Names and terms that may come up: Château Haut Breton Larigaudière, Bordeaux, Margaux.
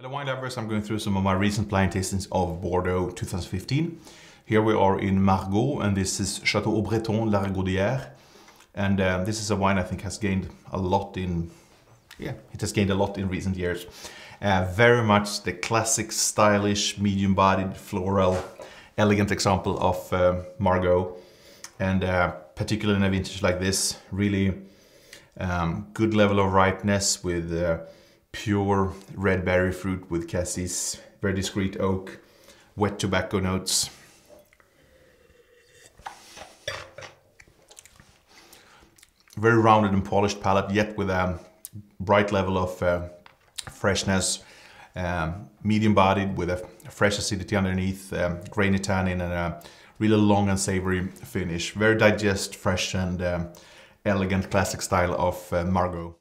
Hello wine lovers, I'm going through some of my recent blind tastings of Bordeaux 2015. Here we are in Margaux and this is Château Haut Breton Larigaudière. And this is a wine I think has gained a lot in, recent years. Very much the classic, stylish, medium-bodied, floral, elegant example of Margaux. And particularly in a vintage like this, really good level of ripeness with pure red berry fruit with cassis, very discreet oak, wet tobacco notes. Very rounded and polished palate, yet with a bright level of freshness, medium bodied with a fresh acidity underneath, grainy tannin and a really long and savory finish. Very digest, fresh and elegant classic style of Margaux.